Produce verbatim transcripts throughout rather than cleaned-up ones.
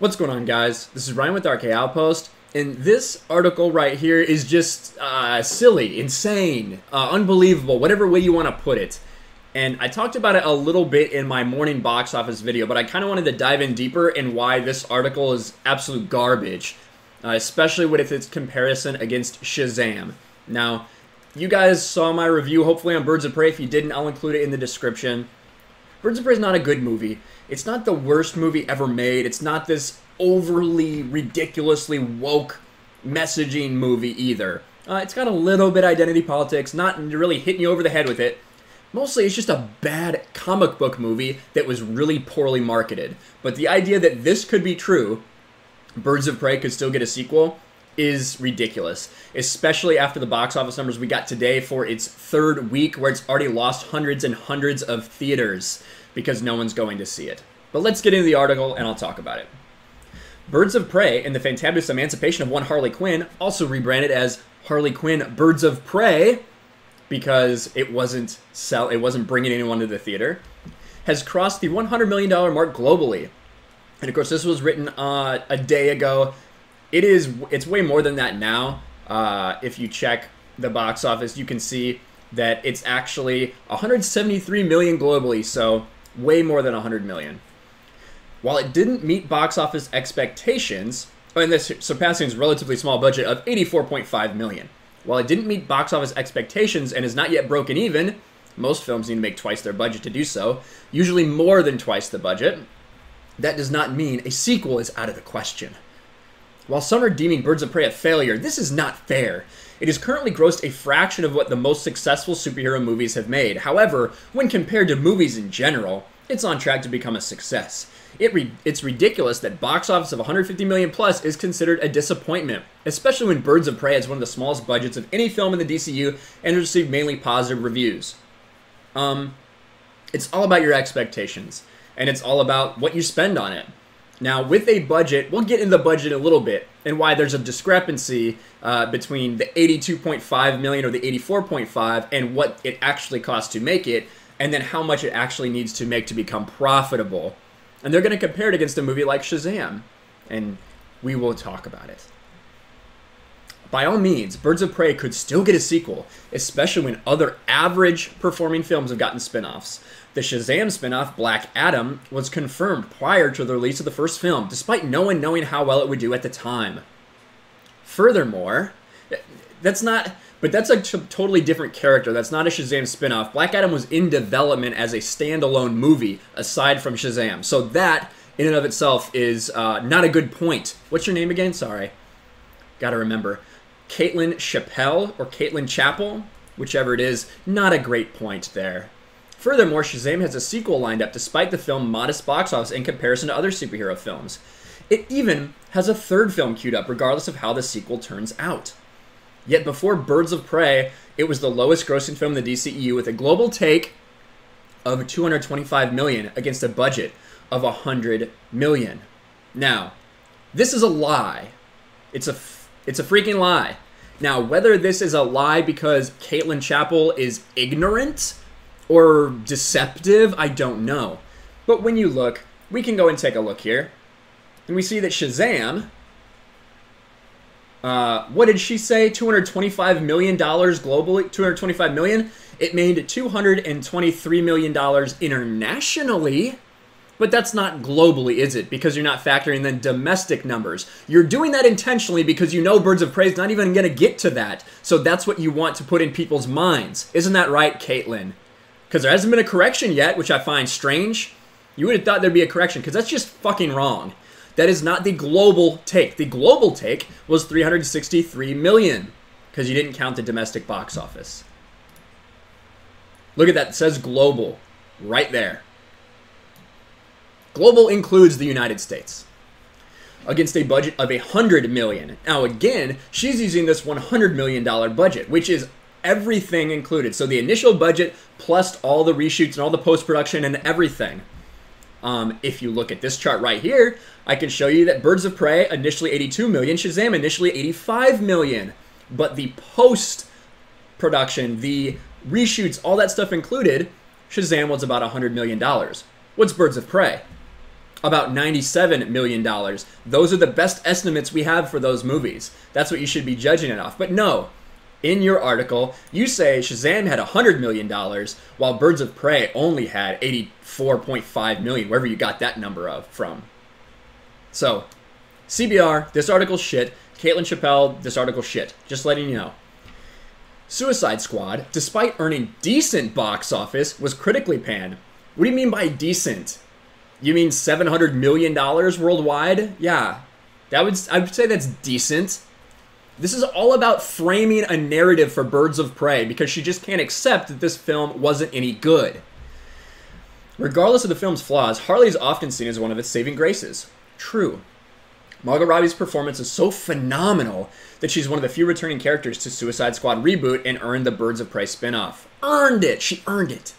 What's going on, guys? This is Ryan with R K Outpost, and this article right here is just uh, silly, insane, uh, unbelievable, whatever way you want to put it. And I talked about it a little bit in my morning box office video, but I kind of wanted to dive in deeper in why this article is absolute garbage, uh, especially with its comparison against Shazam. Now, you guys saw my review, hopefully, on Birds of Prey. If you didn't, I'll include it in the description. Birds of Prey is not a good movie. It's not the worst movie ever made. It's not this overly, ridiculously woke messaging movie either. Uh, it's got a little bit of identity politics, not really hitting you over the head with it. Mostly it's just a bad comic book movie that was really poorly marketed. But the idea that this could be true, Birds of Prey could still get a sequel, is ridiculous, especially after the box office numbers we got today for its third week, where it's already lost hundreds and hundreds of theaters because no one's going to see it. But let's get into the article and I'll talk about it. Birds of Prey and the Fantabulous Emancipation of One Harley Quinn, also rebranded as Harley Quinn Birds of Prey because it wasn't sell it wasn't bringing anyone to the theater, has crossed the one hundred million dollar mark globally. And of course, this was written uh, a day ago. It is, it's way more than that now. Uh, if you check the box office, you can see that it's actually one hundred seventy-three million globally, so way more than one hundred million. While it didn't meet box office expectations, and this surpassing its relatively small budget of eighty-four point five million. While it didn't meet box office expectations and is not yet broken even, most films need to make twice their budget to do so, usually more than twice the budget. That does not mean a sequel is out of the question. While some are deeming Birds of Prey a failure, this is not fair. It has currently grossed a fraction of what the most successful superhero movies have made. However, when compared to movies in general, it's on track to become a success. It re it's ridiculous that box office of one hundred fifty million dollars plus is considered a disappointment, especially when Birds of Prey has one of the smallest budgets of any film in the D C U and has received mainly positive reviews. Um, it's all about your expectations, and it's all about what you spend on it. Now, with a budget, we'll get into the budget a little bit and why there's a discrepancy uh, between the eighty-two point five million dollars or the eighty-four point five and what it actually costs to make it, and then how much it actually needs to make to become profitable. And they're going to compare it against a movie like Shazam, and we will talk about it. By all means, Birds of Prey could still get a sequel, especially when other average-performing films have gotten spin-offs. The Shazam spin-off, Black Adam, was confirmed prior to the release of the first film, despite no one knowing how well it would do at the time. Furthermore, that's not... But that's a t totally different character. That's not a Shazam spin-off. Black Adam was in development as a standalone movie, aside from Shazam. So that, in and of itself, is uh, not a good point. What's your name again? Sorry. Gotta remember. Caitlin Chappell or Caitlin Chappell, whichever it is, not a great point there. Furthermore, Shazam has a sequel lined up despite the film's modest box office in comparison to other superhero films. It even has a third film queued up regardless of how the sequel turns out. Yet before Birds of Prey, it was the lowest grossing film in the D C E U with a global take of two hundred twenty-five million dollars against a budget of one hundred million dollars. Now, this is a lie. It's a It's a freaking lie. Now, whether this is a lie because Caitlin Chappell is ignorant or deceptive, I don't know. But when you look, we can go and take a look here. And we see that Shazam, uh, what did she say? two hundred twenty-five million dollars globally, two hundred twenty-five million dollars. It made two hundred twenty-three million dollars internationally. But that's not globally, is it? Because you're not factoring in domestic numbers. You're doing that intentionally because you know Birds of Prey is not even going to get to that. So that's what you want to put in people's minds. Isn't that right, Caitlin? Because there hasn't been a correction yet, which I find strange. You would have thought there'd be a correction because that's just fucking wrong. That is not the global take. The global take was three hundred sixty-three million dollars because you didn't count the domestic box office. Look at that. It says global right there. Global includes the United States, against a budget of one hundred million dollars. Now again, she's using this one hundred million dollar budget, which is everything included. So the initial budget plus all the reshoots and all the post-production and everything. Um, if you look at this chart right here, I can show you that Birds of Prey initially eighty-two million dollars, Shazam initially eighty-five million dollars. But the post-production, the reshoots, all that stuff included, Shazam was about one hundred million dollars. What's Birds of Prey? about ninety-seven million dollars. Those are the best estimates we have for those movies. That's what you should be judging it off. But no, in your article, you say Shazam had one hundred million dollars, while Birds of Prey only had eighty-four point five million dollars, wherever you got that number of from. So, C B R, this article's shit. Caitlin Chappell, this article's shit. Just letting you know. Suicide Squad, despite earning decent box office, was critically panned. What do you mean by decent? You mean seven hundred million dollars worldwide? Yeah, that would, I would say that's decent. This is all about framing a narrative for Birds of Prey because she just can't accept that this film wasn't any good. Regardless of the film's flaws, Harley is often seen as one of its saving graces. True. Margot Robbie's performance is so phenomenal that she's one of the few returning characters to Suicide Squad reboot and earned the Birds of Prey spinoff. Earned it! She earned it!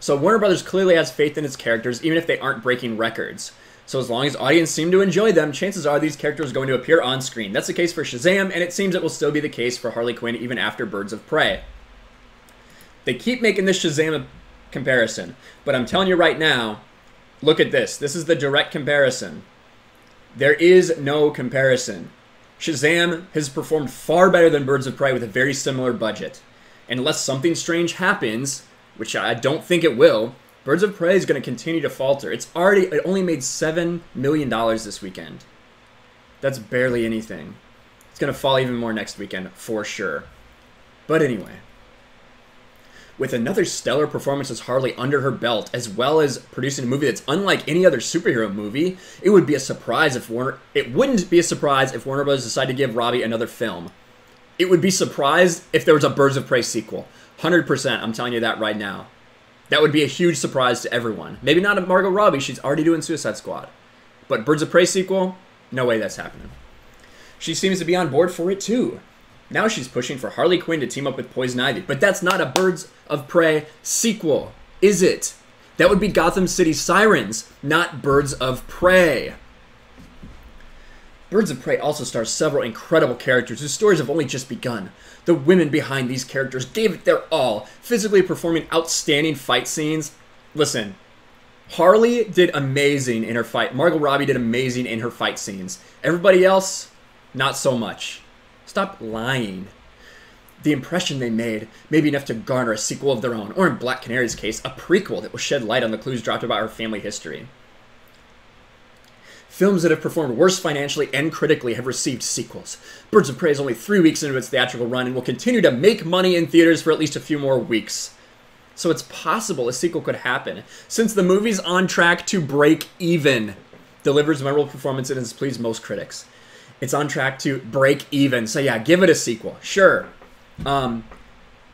So Warner Brothers clearly has faith in its characters, even if they aren't breaking records. So as long as audiences seem to enjoy them, chances are these characters are going to appear on screen. That's the case for Shazam, and it seems it will still be the case for Harley Quinn even after Birds of Prey. They keep making this Shazam comparison, but I'm telling you right now, look at this. This is the direct comparison. There is no comparison. Shazam has performed far better than Birds of Prey with a very similar budget. And unless something strange happens, which I don't think it will, Birds of Prey is going to continue to falter. It's already, it only made seven million dollars this weekend. That's barely anything. It's going to fall even more next weekend, for sure. But anyway. With another stellar performance as Harley under her belt, as well as producing a movie that's unlike any other superhero movie, it would be a surprise if Warner, it wouldn't be a surprise if Warner Bros. Decided to give Robbie another film. It would be surprised if there was a Birds of Prey sequel. one hundred percent, I'm telling you that right now. That would be a huge surprise to everyone. Maybe not at Margot Robbie, she's already doing Suicide Squad. But Birds of Prey sequel, no way that's happening. She seems to be on board for it too. Now she's pushing for Harley Quinn to team up with Poison Ivy, but that's not a Birds of Prey sequel, is it? That would be Gotham City Sirens, not Birds of Prey. Birds of Prey also stars several incredible characters whose stories have only just begun. The women behind these characters gave it their all, physically performing outstanding fight scenes. Listen, Harley did amazing in her fight. Margot Robbie did amazing in her fight scenes. Everybody else, not so much. Stop lying. The impression they made may be enough to garner a sequel of their own, or in Black Canary's case, a prequel that will shed light on the clues dropped about her family history. Films that have performed worse financially and critically have received sequels. Birds of Prey is only three weeks into its theatrical run and will continue to make money in theaters for at least a few more weeks. So it's possible a sequel could happen, since the movie's on track to break even. Delivers memorable performance and has pleased most critics. It's on track to break even. So yeah, give it a sequel. Sure. Um,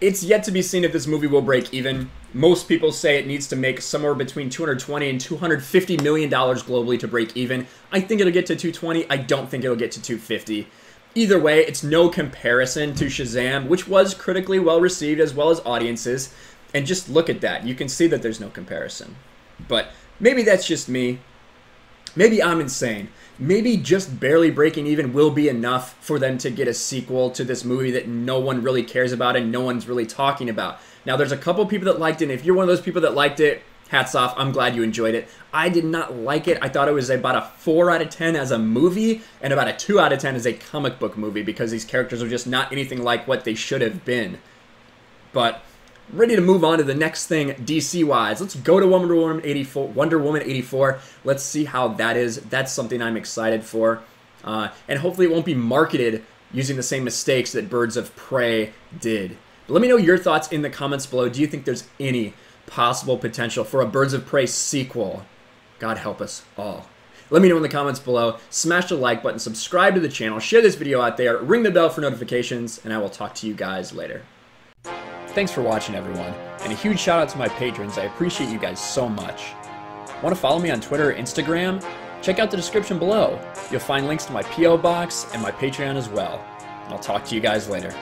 it's yet to be seen if this movie will break even. Most people say it needs to make somewhere between two hundred twenty and two hundred fifty million dollars globally to break even. I think it'll get to two hundred twenty. I don't think it'll get to two hundred fifty. Either way, it's no comparison to Shazam, which was critically well received as well as audiences. And just look at that. You can see that there's no comparison. But maybe that's just me. Maybe I'm insane. Maybe just barely breaking even will be enough for them to get a sequel to this movie that no one really cares about and no one's really talking about. Now, there's a couple people that liked it, and if you're one of those people that liked it, hats off. I'm glad you enjoyed it. I did not like it. I thought it was about a four out of ten as a movie and about a two out of ten as a comic book movie because these characters are just not anything like what they should have been. But ready to move on to the next thing D C-wise. Let's go to Wonder Woman eighty-four. Wonder Woman eighty-four. Let's see how that is. That's something I'm excited for. Uh, and hopefully it won't be marketed using the same mistakes that Birds of Prey did. But let me know your thoughts in the comments below. Do you think there's any possible potential for a Birds of Prey sequel? God help us all. Let me know in the comments below. Smash the like button, subscribe to the channel, share this video out there, ring the bell for notifications, and I will talk to you guys later. Thanks for watching, everyone, and a huge shout out to my patrons. I appreciate you guys so much. Want to follow me on Twitter or Instagram? Check out the description below. You'll find links to my P O box and my Patreon as well. And I'll talk to you guys later.